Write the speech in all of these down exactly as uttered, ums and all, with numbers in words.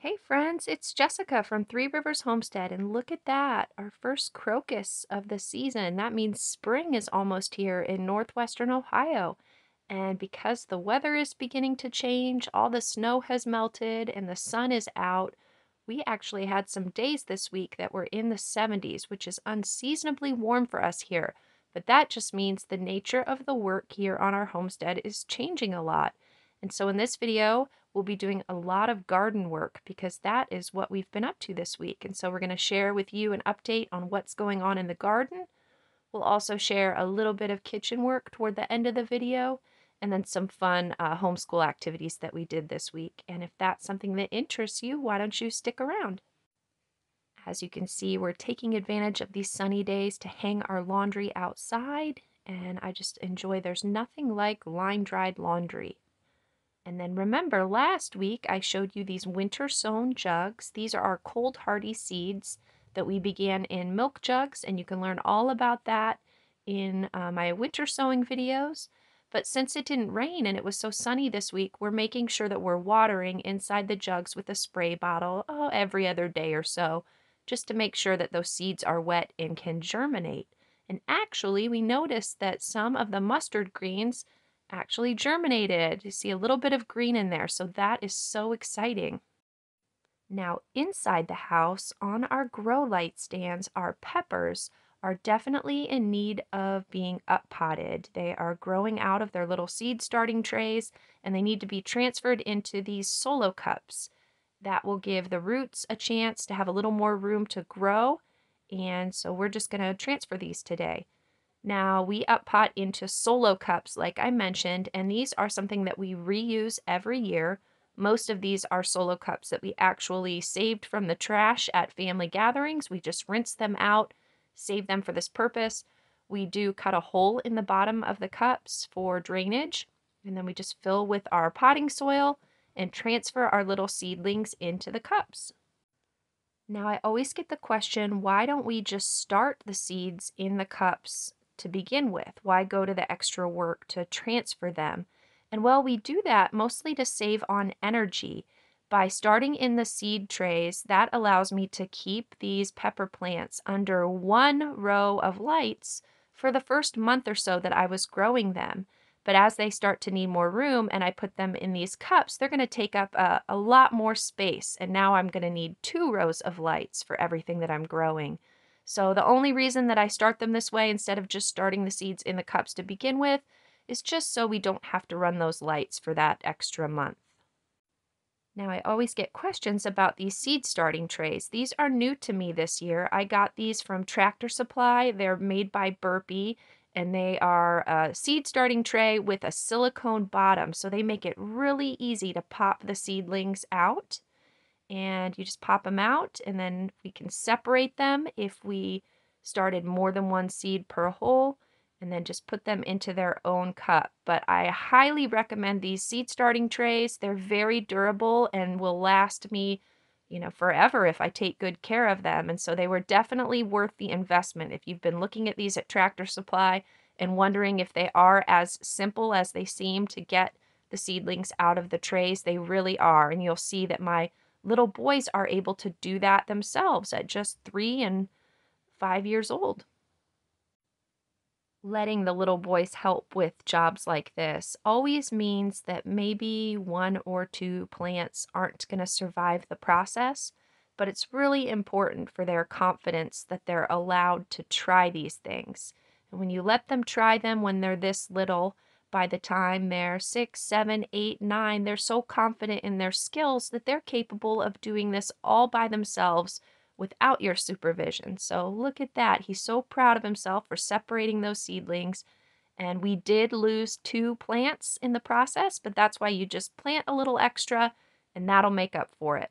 Hey friends, it's Jessica from Three Rivers Homestead, and look at that, our first crocus of the season. That means spring is almost here in northwestern Ohio. And because the weather is beginning to change, all the snow has melted and the sun is out, we actually had some days this week that were in the seventies, which is unseasonably warm for us here. But that just means the nature of the work here on our homestead is changing a lot. And so in this video, we'll be doing a lot of garden work because that is what we've been up to this week. And so we're going to share with you an update on what's going on in the garden. We'll also share a little bit of kitchen work toward the end of the video, and then some fun uh, homeschool activities that we did this week. And if that's something that interests you, why don't you stick around? As you can see, we're taking advantage of these sunny days to hang our laundry outside. And I just enjoy, there's nothing like line-dried laundry. And then remember, last week I showed you these winter sown jugs. These are our cold hardy seeds that we began in milk jugs, and you can learn all about that in uh, my winter sowing videos. But since it didn't rain and it was so sunny this week, we're making sure that we're watering inside the jugs with a spray bottle oh, every other day or so, just to make sure that those seeds are wet and can germinate. And actually, we noticed that some of the mustard greens actually germinated. You see a little bit of green in there, so that is so exciting. Now inside the house on our grow light stands, our peppers are definitely in need of being up potted. They are growing out of their little seed starting trays and they need to be transferred into these solo cups. That will give the roots a chance to have a little more room to grow, and so we're just going to transfer these today. Now we up pot into solo cups like I mentioned, and these are something that we reuse every year. Most of these are solo cups that we actually saved from the trash at family gatherings. We just rinse them out, save them for this purpose. We do cut a hole in the bottom of the cups for drainage, and then we just fill with our potting soil and transfer our little seedlings into the cups. Now I always get the question, why don't we just start the seeds in the cups to begin with? Why go to the extra work to transfer them? And well, we do that mostly to save on energy. By starting in the seed trays, that allows me to keep these pepper plants under one row of lights for the first month or so that I was growing them. But as they start to need more room and I put them in these cups, they're going to take up a, a lot more space. And now I'm going to need two rows of lights for everything that I'm growing. So the only reason that I start them this way instead of just starting the seeds in the cups to begin with is just so we don't have to run those lights for that extra month. Now I always get questions about these seed starting trays. These are new to me this year. I got these from Tractor Supply. They're made by Burpee, and they are a seed starting tray with a silicone bottom. So they make it really easy to pop the seedlings out. And you just pop them out, and then we can separate them if we started more than one seed per hole, and then just put them into their own cup. But I highly recommend these seed starting trays. They're very durable and will last me, you know, forever if I take good care of them. And so they were definitely worth the investment. If you've been looking at these at Tractor Supply and wondering if they are as simple as they seem to get the seedlings out of the trays, they really are. And you'll see that my little boys are able to do that themselves at just three and five years old. Letting the little boys help with jobs like this always means that maybe one or two plants aren't going to survive the process, but it's really important for their confidence that they're allowed to try these things. And when you let them try them when they're this little, by the time they're six, seven, eight, nine, they're so confident in their skills that they're capable of doing this all by themselves without your supervision. So look at that. He's so proud of himself for separating those seedlings. And we did lose two plants in the process, but that's why you just plant a little extra and that'll make up for it.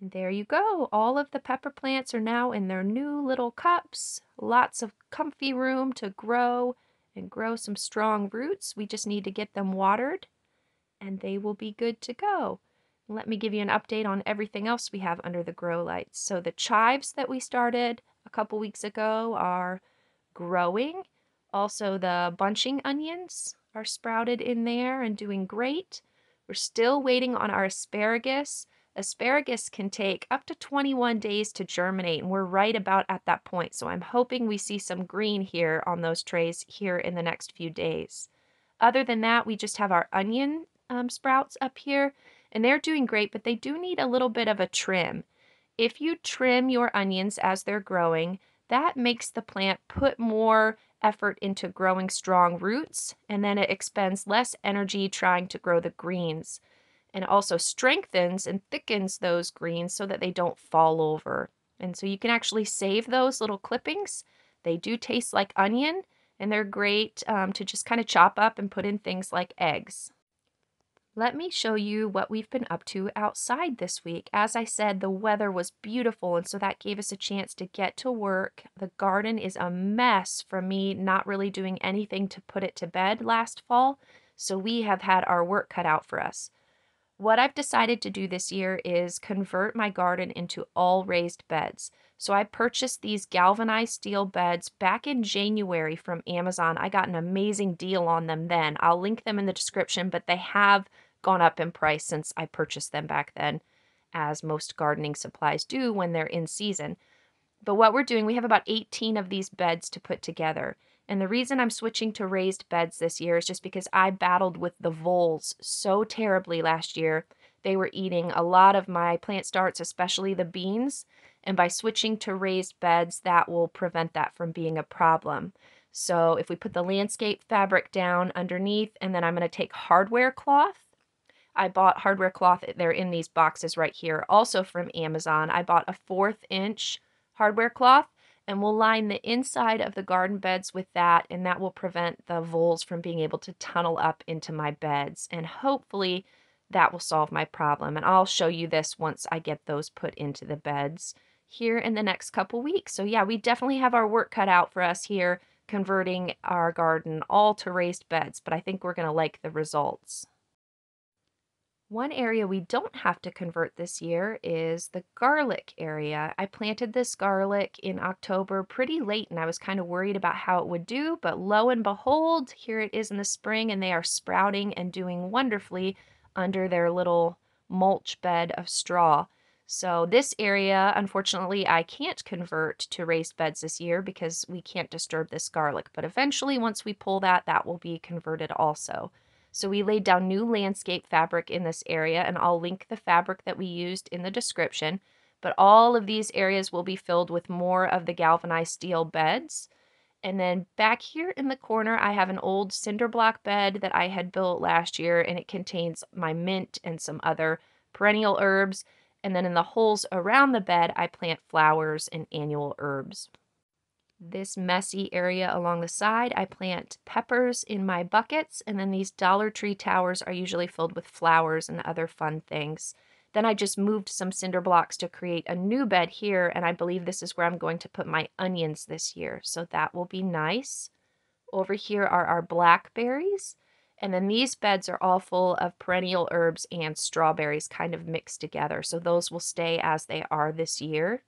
And there you go. All of the pepper plants are now in their new little cups. Lots of comfy room to grow and grow some strong roots. We just need to get them watered and they will be good to go. Let me give you an update on everything else we have under the grow lights. So the chives that we started a couple weeks ago are growing. Also the bunching onions are sprouted in there and doing great. We're still waiting on our asparagus. Asparagus can take up to twenty-one days to germinate, and we're right about at that point. So I'm hoping we see some green here on those trays here in the next few days. Other than that, we just have our onion um, sprouts up here, and they're doing great, but they do need a little bit of a trim. If you trim your onions as they're growing, that makes the plant put more effort into growing strong roots, and then it expends less energy trying to grow the greens, and also strengthens and thickens those greens so that they don't fall over. And so you can actually save those little clippings. They do taste like onion, and they're great um, to just kind of chop up and put in things like eggs. Let me show you what we've been up to outside this week. As I said, the weather was beautiful, and so that gave us a chance to get to work. The garden is a mess from me not really doing anything to put it to bed last fall, so we have had our work cut out for us. What I've decided to do this year is convert my garden into all raised beds. So I purchased these galvanized steel beds back in January from Amazon. I got an amazing deal on them then. I'll link them in the description, but they have gone up in price since I purchased them back then, as most gardening supplies do when they're in season. But what we're doing, we have about eighteen of these beds to put together. And the reason I'm switching to raised beds this year is just because I battled with the voles so terribly last year. They were eating a lot of my plant starts, especially the beans. And by switching to raised beds, that will prevent that from being a problem. So if we put the landscape fabric down underneath, and then I'm going to take hardware cloth. I bought hardware cloth, they're in these boxes right here, also from Amazon. I bought a fourth inch hardware cloth, and we'll line the inside of the garden beds with that, and that will prevent the voles from being able to tunnel up into my beds. And hopefully that will solve my problem. And I'll show you this once I get those put into the beds here in the next couple weeks. So yeah, we definitely have our work cut out for us here, converting our garden all to raised beds, but I think we're gonna like the results. One area we don't have to convert this year is the garlic area. I planted this garlic in October pretty late, and I was kind of worried about how it would do, but lo and behold, here it is in the spring, and they are sprouting and doing wonderfully under their little mulch bed of straw. So this area, unfortunately, I can't convert to raised beds this year because we can't disturb this garlic, but eventually once we pull that, that will be converted also. So we laid down new landscape fabric in this area, and I'll link the fabric that we used in the description. But all of these areas will be filled with more of the galvanized steel beds. And then back here in the corner, I have an old cinder block bed that I had built last year, and it contains my mint and some other perennial herbs. And then in the holes around the bed, I plant flowers and annual herbs. This messy area along the side, I plant peppers in my buckets, and then these Dollar Tree towers are usually filled with flowers and other fun things. Then I just moved some cinder blocks to create a new bed here, and I believe this is where I'm going to put my onions this year, so that will be nice. Over here are our blackberries, and then these beds are all full of perennial herbs and strawberries kind of mixed together, so those will stay as they are this year.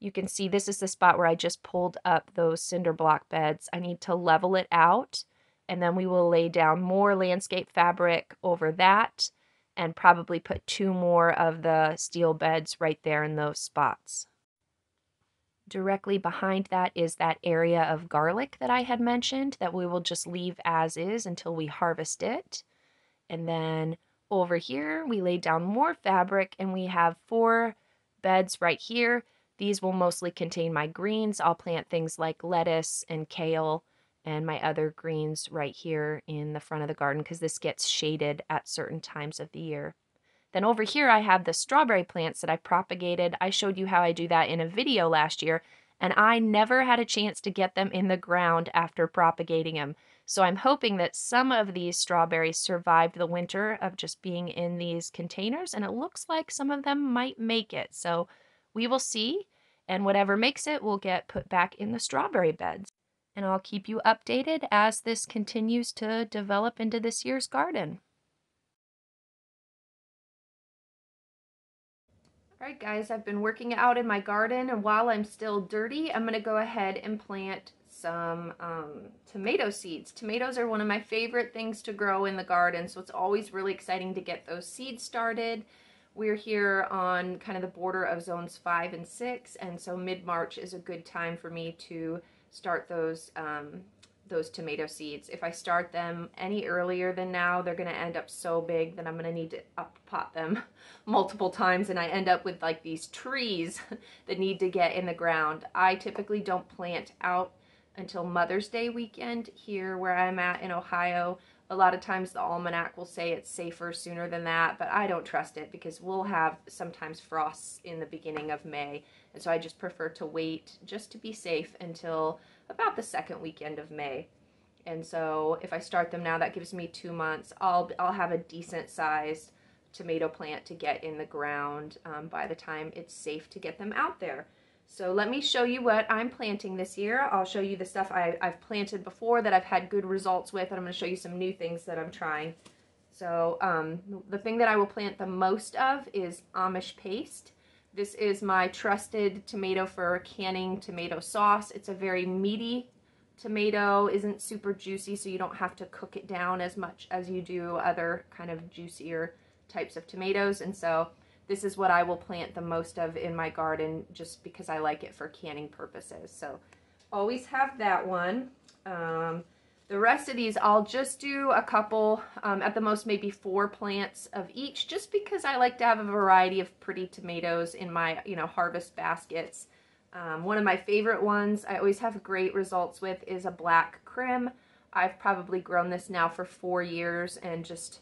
You can see this is the spot where I just pulled up those cinder block beds. I need to level it out, and then we will lay down more landscape fabric over that and probably put two more of the steel beds right there in those spots. Directly behind that is that area of garlic that I had mentioned that we will just leave as is until we harvest it. And then over here, we laid down more fabric, and we have four beds right here. These will mostly contain my greens. I'll plant things like lettuce and kale and my other greens right here in the front of the garden because this gets shaded at certain times of the year. Then over here I have the strawberry plants that I propagated. I showed you how I do that in a video last year, and I never had a chance to get them in the ground after propagating them. So I'm hoping that some of these strawberries survived the winter of just being in these containers, and it looks like some of them might make it. So we will see. And whatever makes it will get put back in the strawberry beds. And I'll keep you updated as this continues to develop into this year's garden. All right, guys, I've been working out in my garden, and while I'm still dirty, I'm going to go ahead and plant some um, tomato seeds. Tomatoes are one of my favorite things to grow in the garden, so it's always really exciting to get those seeds started. We're here on kind of the border of zones five and six, and so mid-March is a good time for me to start those um, those tomato seeds. If I start them any earlier than now, they're going to end up so big that I'm going to need to up pot them multiple times, and I end up with like these trees that need to get in the ground. I typically don't plant out until Mother's Day weekend here where I'm at in Ohio. A lot of times the almanac will say it's safer sooner than that, but I don't trust it because we'll have sometimes frosts in the beginning of May, and so I just prefer to wait just to be safe until about the second weekend of May. And so if I start them now, that gives me two months. I'll, I'll have a decent sized tomato plant to get in the ground um, by the time it's safe to get them out there. So let me show you what I'm planting this year. I'll show you the stuff I, I've planted before that I've had good results with, and I'm going to show you some new things that I'm trying. So um, the thing that I will plant the most of is Amish paste. This is my trusted tomato for canning tomato sauce. It's a very meaty tomato, isn't super juicy, so you don't have to cook it down as much as you do other kind of juicier types of tomatoes, and so this is what I will plant the most of in my garden just because I like it for canning purposes. So always have that one. Um, the rest of these I'll just do a couple, um, at the most maybe four plants of each, just because I like to have a variety of pretty tomatoes in my, you know, harvest baskets. Um, one of my favorite ones I always have great results with is a Black Krim. I've probably grown this now for four years and just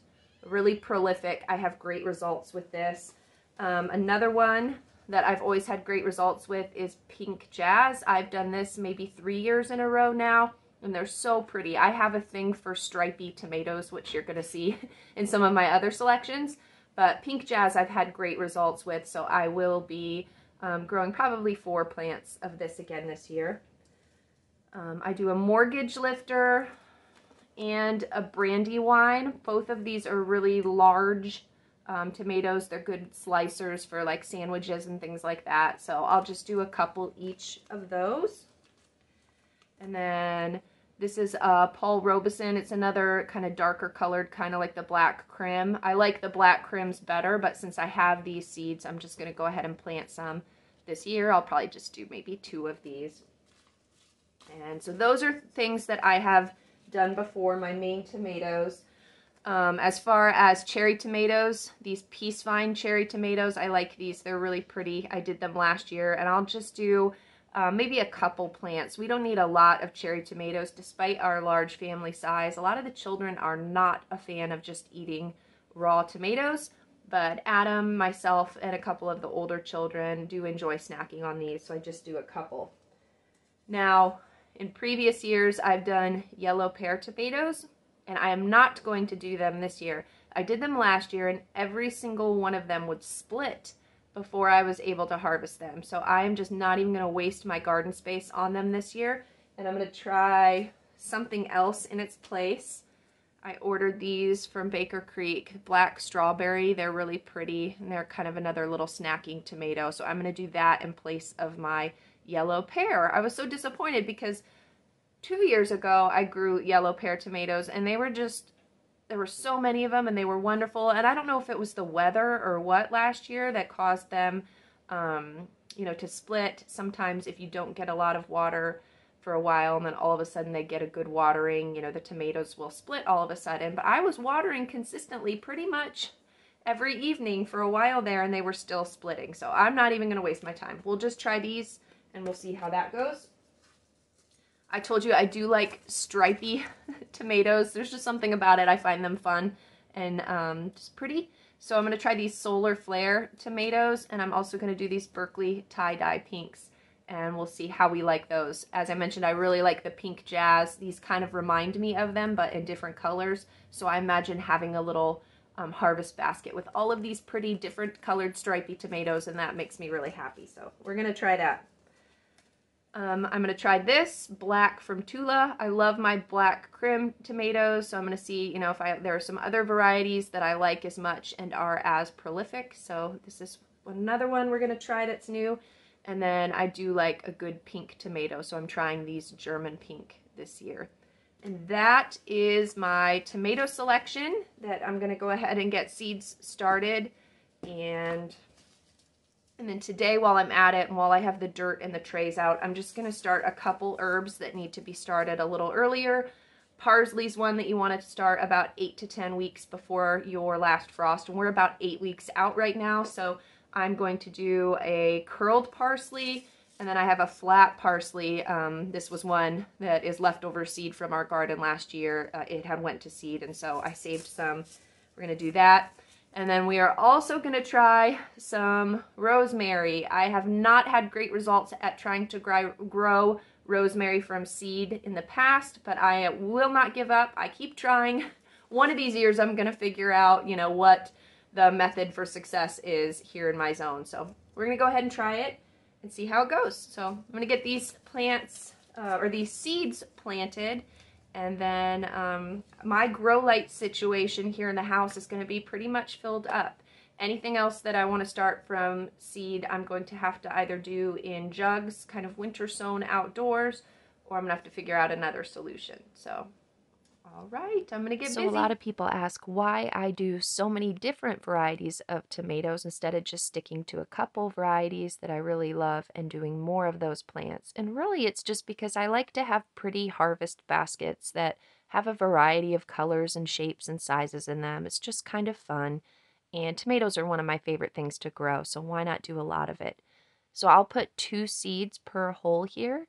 really prolific. I have great results with this. Um, another one that I've always had great results with is Pink Jazz. I've done this maybe three years in a row now, and they're so pretty. I have a thing for stripy tomatoes, which you're going to see in some of my other selections, but Pink Jazz I've had great results with, so I will be um, growing probably four plants of this again this year. Um, I do a Mortgage Lifter and a Brandywine. Both of these are really large Um, tomatoes. They're good slicers for like sandwiches and things like that. So I'll just do a couple each of those. And then this is uh, Paul Robeson. It's another kind of darker colored, kind of like the Black Krim. I like the Black Krims better, but since I have these seeds, I'm just going to go ahead and plant some this year. I'll probably just do maybe two of these. And so those are things that I have done before, my main tomatoes. Um, as far as cherry tomatoes, these peace vine cherry tomatoes, I like these. They're really pretty. I did them last year, and I'll just do uh, maybe a couple plants. We don't need a lot of cherry tomatoes, despite our large family size. A lot of the children are not a fan of just eating raw tomatoes, but Adam, myself, and a couple of the older children do enjoy snacking on these, so I just do a couple. Now, in previous years, I've done yellow pear tomatoes, and I am not going to do them this year. I did them last year, and every single one of them would split before I was able to harvest them. So I am just not even going to waste my garden space on them this year, and I'm going to try something else in its place. I ordered these from Baker Creek, Black Strawberry. They're really pretty, and they're kind of another little snacking tomato. So I'm going to do that in place of my yellow pear. I was so disappointed because two years ago, I grew yellow pear tomatoes, and they were just, there were so many of them, and they were wonderful, and I don't know if it was the weather or what last year that caused them, um, you know, to split. Sometimes if you don't get a lot of water for a while, and then all of a sudden they get a good watering, you know, the tomatoes will split all of a sudden, but I was watering consistently pretty much every evening for a while there, and they were still splitting, so I'm not even going to waste my time. We'll just try these, and we'll see how that goes. I told you I do like stripy tomatoes. There's just something about it. I find them fun and um, just pretty. So I'm going to try these Solar Flare tomatoes, and I'm also going to do these Berkeley tie dye pinks, and we'll see how we like those. As I mentioned, I really like the Pink Jazz. These kind of remind me of them, but in different colors. So I imagine having a little um, harvest basket with all of these pretty different colored stripy tomatoes, and that makes me really happy. So we're going to try that. Um, I'm going to try this, Black from Tula. I love my Black Krim tomatoes, so I'm going to see, you know, if I, there are some other varieties that I like as much and are as prolific. So this is another one we're going to try that's new. And then I do like a good pink tomato, so I'm trying these German pink this year. And that is my tomato selection that I'm going to go ahead and get seeds started and and then today, while I'm at it and while I have the dirt and the trays out, I'm just going to start a couple herbs that need to be started a little earlier. Parsley's one that you want to start about eight to ten weeks before your last frost, and we're about eight weeks out right now, so I'm going to do a curled parsley, and then I have a flat parsley. Um, this was one that is leftover seed from our garden last year. Uh, it had went to seed, and so I saved some. We're going to do that. And then we are also going to try some rosemary. I have not had great results at trying to gr- grow rosemary from seed in the past, but I will not give up. I keep trying. One of these years I'm going to figure out, you know, what the method for success is here in my zone. So we're going to go ahead and try it and see how it goes. So I'm going to get these plants, uh, or these seeds planted. And then um, my grow light situation here in the house is going to be pretty much filled up. Anything else that I want to start from seed, I'm going to have to either do in jugs, kind of winter sown outdoors, or I'm going to have to figure out another solution. So, all right, I'm going to get busy. So a lot of people ask why I do so many different varieties of tomatoes instead of just sticking to a couple varieties that I really love and doing more of those plants. And really it's just because I like to have pretty harvest baskets that have a variety of colors and shapes and sizes in them. It's just kind of fun. And tomatoes are one of my favorite things to grow, so why not do a lot of it? So I'll put two seeds per hole here.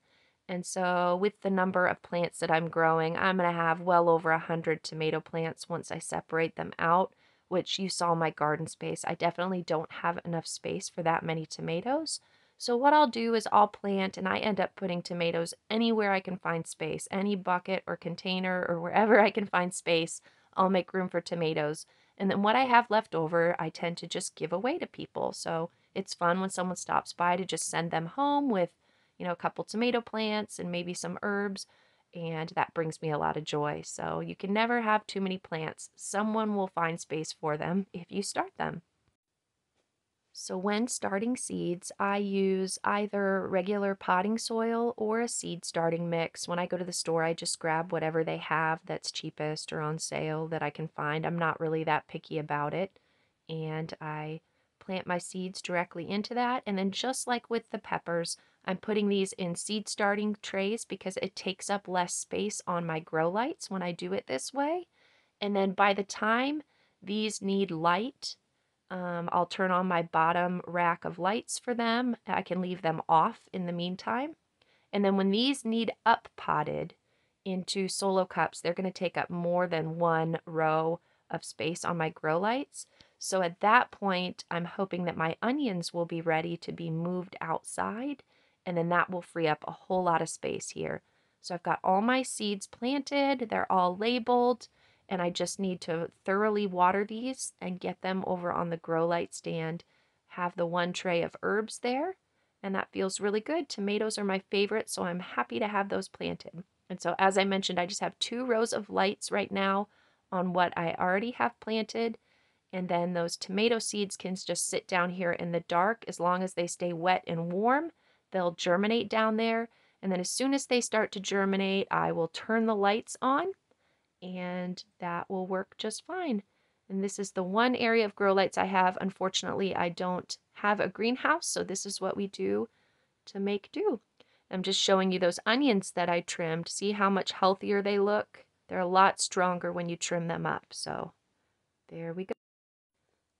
And so with the number of plants that I'm growing, I'm going to have well over one hundred tomato plants once I separate them out, which you saw my garden space. I definitely don't have enough space for that many tomatoes. So what I'll do is I'll plant, and I end up putting tomatoes anywhere I can find space, any bucket or container or wherever I can find space, I'll make room for tomatoes. And then what I have left over, I tend to just give away to people. So it's fun when someone stops by to just send them home with, you know, a couple tomato plants and maybe some herbs. And that brings me a lot of joy. So you can never have too many plants. Someone will find space for them if you start them. So when starting seeds, I use either regular potting soil or a seed starting mix. When I go to the store, I just grab whatever they have that's cheapest or on sale that I can find. I'm not really that picky about it. And I plant my seeds directly into that. And then just like with the peppers, I'm putting these in seed starting trays because it takes up less space on my grow lights when I do it this way. And then by the time these need light, Um, I'll turn on my bottom rack of lights for them. I can leave them off in the meantime. And then when these need up potted into solo cups, they're going to take up more than one row of space on my grow lights. So at that point, I'm hoping that my onions will be ready to be moved outside, and then that will free up a whole lot of space here. So I've got all my seeds planted. They're all labeled. And I just need to thoroughly water these and get them over on the grow light stand. Have the one tray of herbs there, and that feels really good. Tomatoes are my favorite, so I'm happy to have those planted. And so as I mentioned, I just have two rows of lights right now on what I already have planted. And then those tomato seeds can just sit down here in the dark. As long as they stay wet and warm, they'll germinate down there. And then as soon as they start to germinate, I will turn the lights on, and that will work just fine. And this is the one area of grow lights I have. Unfortunately, I don't have a greenhouse, so this is what we do to make do. I'm just showing you those onions that I trimmed. See how much healthier they look? They're a lot stronger when you trim them up. So there we go.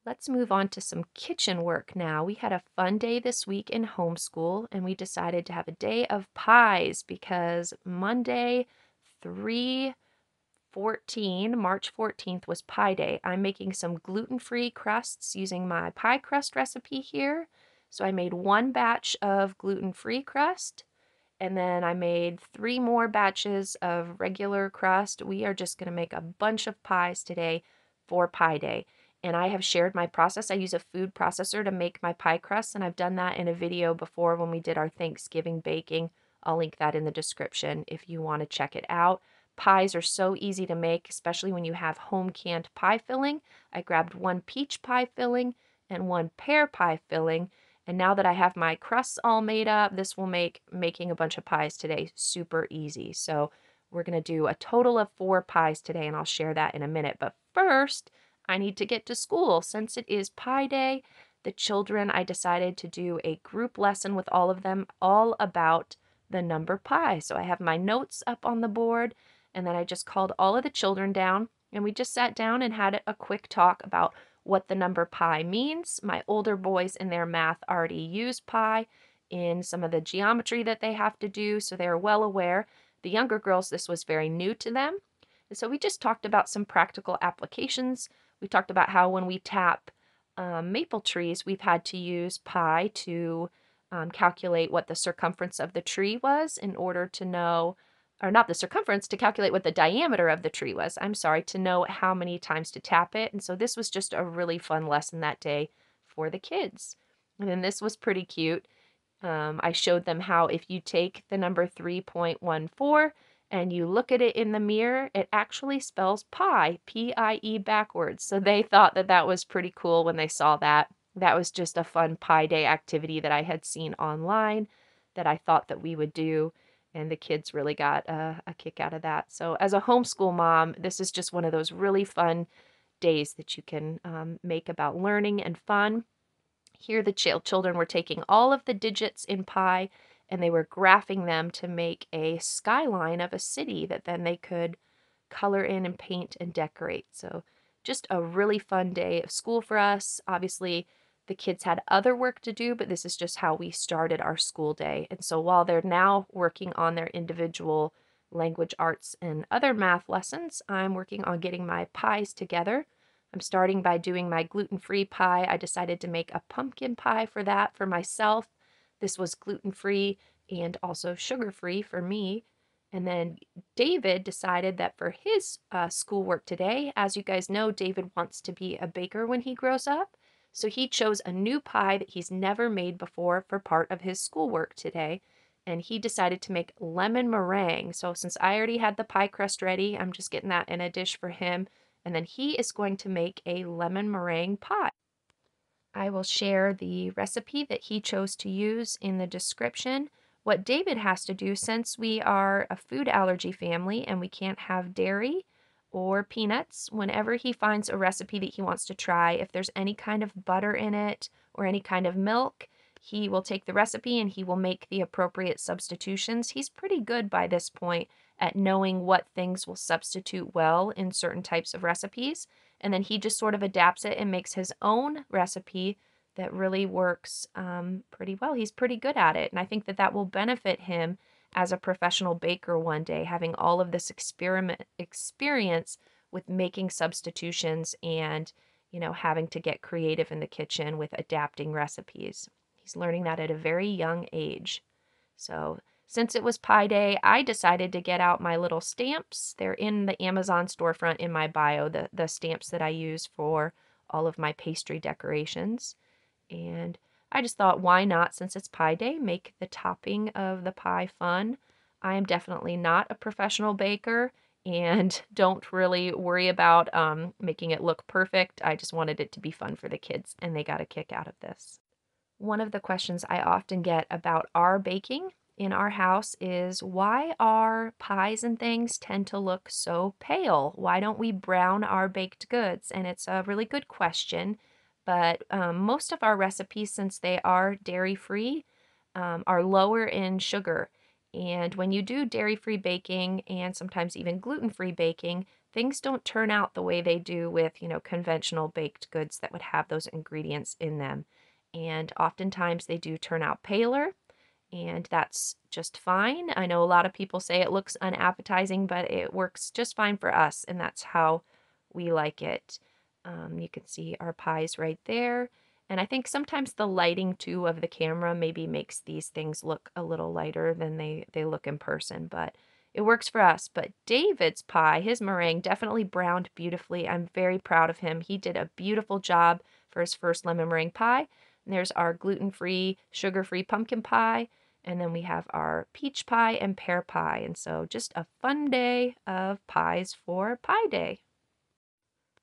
Let's move on to some kitchen work now. We had a fun day this week in homeschool, and we decided to have a day of pies because Monday, three fourteen, March fourteenth was Pie Day. I'm making some gluten-free crusts using my pie crust recipe here. So I made one batch of gluten-free crust, and then I made three more batches of regular crust. We are just going to make a bunch of pies today for Pie Day. And I have shared my process. I use a food processor to make my pie crusts, and I've done that in a video before when we did our Thanksgiving baking. I'll link that in the description if you want to check it out. Pies are so easy to make, especially when you have home canned pie filling. I grabbed one peach pie filling and one pear pie filling. And now that I have my crusts all made up, this will make making a bunch of pies today super easy. So we're going to do a total of four pies today, and I'll share that in a minute. But first, I need to get to school. Since it is Pi Day, the children, I decided to do a group lesson with all of them all about the number pi. So I have my notes up on the board, and then I just called all of the children down, and we just sat down and had a quick talk about what the number pi means. My older boys in their math already use pi in some of the geometry that they have to do, so they're well aware. The younger girls, this was very new to them. And so we just talked about some practical applications. We talked about how when we tap um, maple trees, we've had to use pi to um, calculate what the circumference of the tree was in order to know, or not the circumference, to calculate what the diameter of the tree was, I'm sorry, to know how many times to tap it. And so this was just a really fun lesson that day for the kids. And then this was pretty cute. Um, I showed them how if you take the number three point one four and you look at it in the mirror, it actually spells pi, P I E backwards. So they thought that that was pretty cool when they saw that. That was just a fun Pi Day activity that I had seen online that I thought that we would do, and the kids really got a, a kick out of that. So as a homeschool mom, this is just one of those really fun days that you can um, make about learning and fun. Here the ch- children were taking all of the digits in pi and they were graphing them to make a skyline of a city that then they could color in and paint and decorate. So just a really fun day of school for us. Obviously, the kids had other work to do, but this is just how we started our school day. And so while they're now working on their individual language arts and other math lessons, I'm working on getting my pies together. I'm starting by doing my gluten-free pie. I decided to make a pumpkin pie for that for myself. This was gluten-free and also sugar-free for me. And then David decided that for his uh, schoolwork today, as you guys know, David wants to be a baker when he grows up. So he chose a new pie that he's never made before for part of his schoolwork today. And he decided to make lemon meringue. So since I already had the pie crust ready, I'm just getting that in a dish for him. And then he is going to make a lemon meringue pie. I will share the recipe that he chose to use in the description. What David has to do, since we are a food allergy family and we can't have dairy or peanuts, whenever he finds a recipe that he wants to try, if there's any kind of butter in it or any kind of milk, he will take the recipe and he will make the appropriate substitutions. He's pretty good by this point at knowing what things will substitute well in certain types of recipes. And then he just sort of adapts it and makes his own recipe that really works um, pretty well. He's pretty good at it. And I think that that will benefit him as a professional baker one day, having all of this experiment experience with making substitutions and, you know, having to get creative in the kitchen with adapting recipes. He's learning that at a very young age. So since it was Pi Day, I decided to get out my little stamps. They're in the Amazon storefront in my bio, the, the stamps that I use for all of my pastry decorations. And I just thought, why not, since it's Pi Day, make the topping of the pie fun. I am definitely not a professional baker and don't really worry about um, making it look perfect. I just wanted it to be fun for the kids, and they got a kick out of this. One of the questions I often get about our baking in our house is, why our pies and things tend to look so pale? Why don't we brown our baked goods? And it's a really good question, but um, most of our recipes, since they are dairy-free, um, are lower in sugar. And when you do dairy-free baking and sometimes even gluten-free baking, things don't turn out the way they do with, you know, conventional baked goods that would have those ingredients in them. And oftentimes they do turn out paler. And that's just fine. I know a lot of people say it looks unappetizing, but it works just fine for us, and that's how we like it. Um, you can see our pies right there. And I think sometimes the lighting, too, of the camera maybe makes these things look a little lighter than they, they look in person, but it works for us. But David's pie, his meringue, definitely browned beautifully. I'm very proud of him. He did a beautiful job for his first lemon meringue pie. And there's our gluten-free, sugar-free pumpkin pie. And then we have our peach pie and pear pie. And so just a fun day of pies for Pi Day.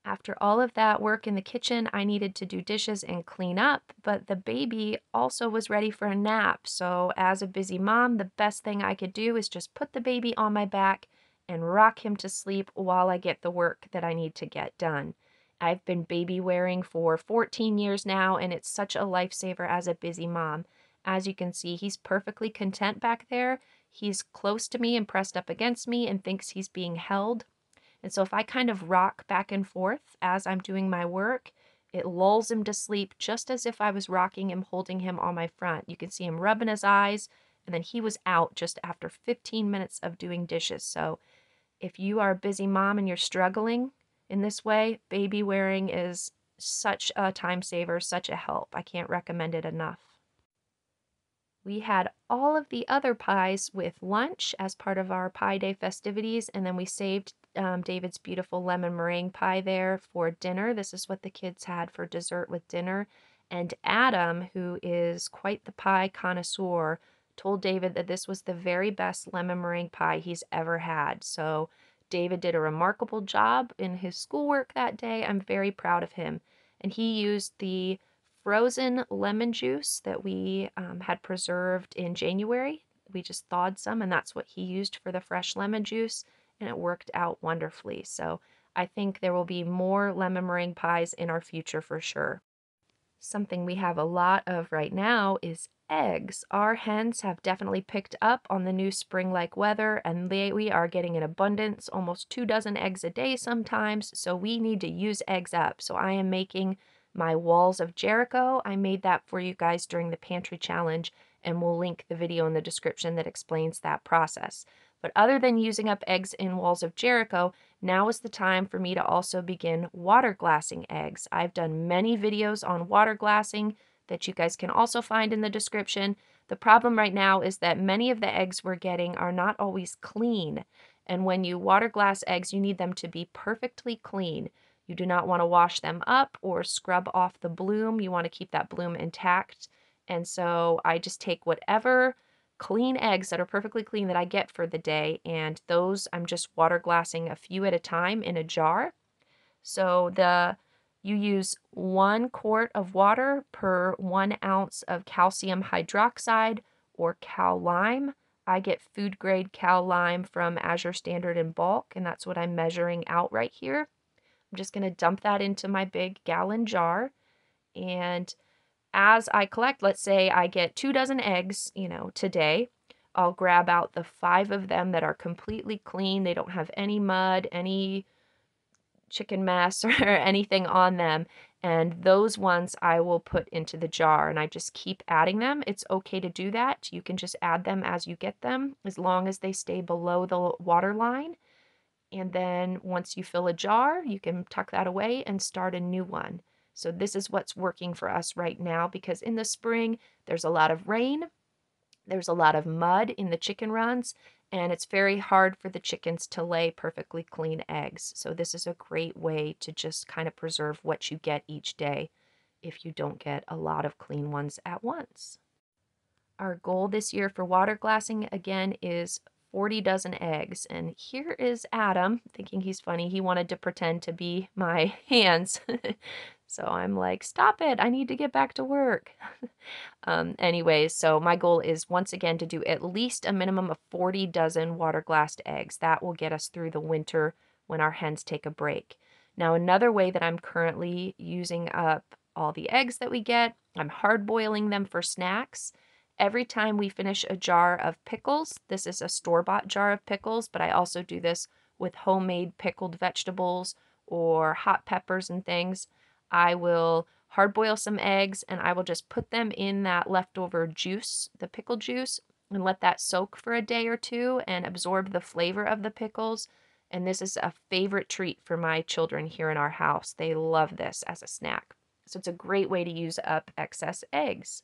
After all of that work in the kitchen, I needed to do dishes and clean up, but the baby also was ready for a nap. So as a busy mom, the best thing I could do is just put the baby on my back and rock him to sleep while I get the work that I need to get done. I've been baby wearing for fourteen years now, and it's such a lifesaver as a busy mom. As you can see, he's perfectly content back there. He's close to me and pressed up against me and thinks he's being held. And so if I kind of rock back and forth as I'm doing my work, it lulls him to sleep just as if I was rocking him, holding him on my front. You can see him rubbing his eyes, and then he was out just after fifteen minutes of doing dishes. So if you are a busy mom and you're struggling in this way, baby wearing is such a time saver, such a help. I can't recommend it enough. We had all of the other pies with lunch as part of our Pie Day festivities, and then we saved um, David's beautiful lemon meringue pie there for dinner. This is what the kids had for dessert with dinner. And Adam, who is quite the pie connoisseur, told David that this was the very best lemon meringue pie he's ever had. So David did a remarkable job in his schoolwork that day. I'm very proud of him. And he used the frozen lemon juice that we um, had preserved in January. We just thawed some, and that's what he used for the fresh lemon juice, and it worked out wonderfully. So I think there will be more lemon meringue pies in our future for sure. Something we have a lot of right now is eggs. Our hens have definitely picked up on the new spring-like weather, and they, we are getting an abundance, almost two dozen eggs a day sometimes, so we need to use eggs up. So I am making my walls of Jericho. I made that for you guys during the pantry challenge, and we'll link the video in the description that explains that process. But other than using up eggs in walls of Jericho, now is the time for me to also begin water glassing eggs. I've done many videos on water glassing that you guys can also find in the description. The problem right now is that many of the eggs we're getting are not always clean, and when you water glass eggs, you need them to be perfectly clean. You do not want to wash them up or scrub off the bloom. You want to keep that bloom intact. And so I just take whatever clean eggs that are perfectly clean that I get for the day, and those I'm just water glassing a few at a time in a jar. So the you use one quart of water per one ounce of calcium hydroxide or cal lime. I get food grade cal lime from Azure Standard in bulk, and that's what I'm measuring out right here. I'm just going to dump that into my big gallon jar, and as I collect, let's say I get two dozen eggs, you know, today, I'll grab out the five of them that are completely clean. They don't have any mud, any chicken mess, or anything on them, and those ones I will put into the jar, and I just keep adding them. It's okay to do that. You can just add them as you get them, as long as they stay below the water line. And then once you fill a jar, you can tuck that away and start a new one. So this is what's working for us right now, because in the spring, there's a lot of rain, there's a lot of mud in the chicken runs, and it's very hard for the chickens to lay perfectly clean eggs. So this is a great way to just kind of preserve what you get each day if you don't get a lot of clean ones at once. Our goal this year for water glassing, again, is forty dozen eggs, and here is Adam thinking he's funny. He wanted to pretend to be my hands. So I'm like, stop it, I need to get back to work. um, anyways, so my goal is once again to do at least a minimum of forty dozen water glassed eggs. That will get us through the winter when our hens take a break. Now, another way that I'm currently using up all the eggs that we get, I'm hard boiling them for snacks. Every time we finish a jar of pickles, this is a store-bought jar of pickles, but I also do this with homemade pickled vegetables or hot peppers and things. I will hard boil some eggs, and I will just put them in that leftover juice, the pickle juice, and let that soak for a day or two and absorb the flavor of the pickles. And this is a favorite treat for my children here in our house. They love this as a snack. So it's a great way to use up excess eggs.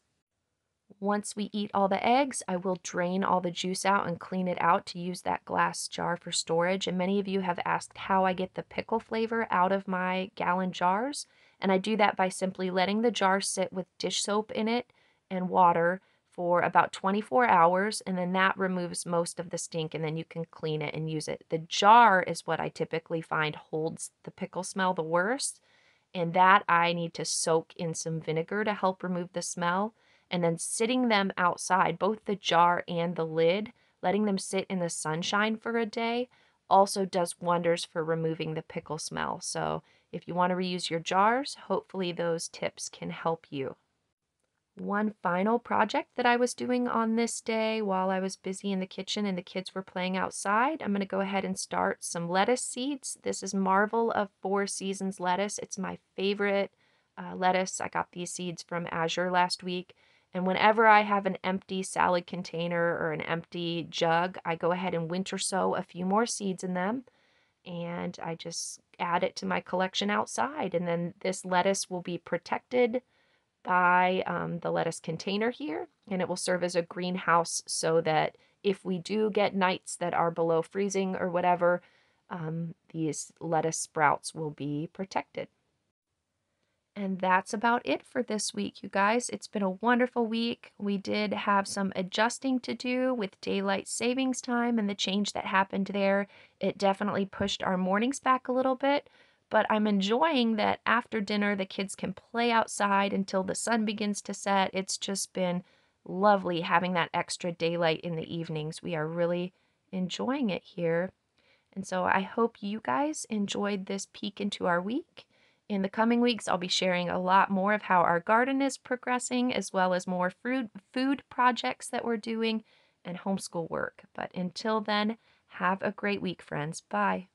Once we eat all the eggs, I will drain all the juice out and clean it out to use that glass jar for storage. And many of you have asked how I get the pickle flavor out of my gallon jars. And I do that by simply letting the jar sit with dish soap in it and water for about twenty-four hours. And then that removes most of the stink, and then you can clean it and use it. The jar is what I typically find holds the pickle smell the worst. And that I need to soak in some vinegar to help remove the smell. And then sitting them outside, both the jar and the lid, letting them sit in the sunshine for a day also does wonders for removing the pickle smell. So If you want to reuse your jars, hopefully those tips can help you. One final project that I was doing on this day while I was busy in the kitchen and the kids were playing outside, I'm going to go ahead and start some lettuce seeds. This is Marvel of Four Seasons lettuce. It's my favorite uh, lettuce. I got these seeds from Azure last week. And whenever I have an empty salad container or an empty jug, I go ahead and winter sow a few more seeds in them. And I just add it to my collection outside. And then this lettuce will be protected by um, the lettuce container here, and it will serve as a greenhouse so that if we do get nights that are below freezing or whatever, um, these lettuce sprouts will be protected. And that's about it for this week, you guys. It's been a wonderful week. We did have some adjusting to do with daylight savings time and the change that happened there. It definitely pushed our mornings back a little bit. But I'm enjoying that after dinner, the kids can play outside until the sun begins to set. It's just been lovely having that extra daylight in the evenings. We are really enjoying it here. And so I hope you guys enjoyed this peek into our week. In the coming weeks, I'll be sharing a lot more of how our garden is progressing, as well as more food, food projects that we're doing and homeschool work. But until then, have a great week, friends. Bye.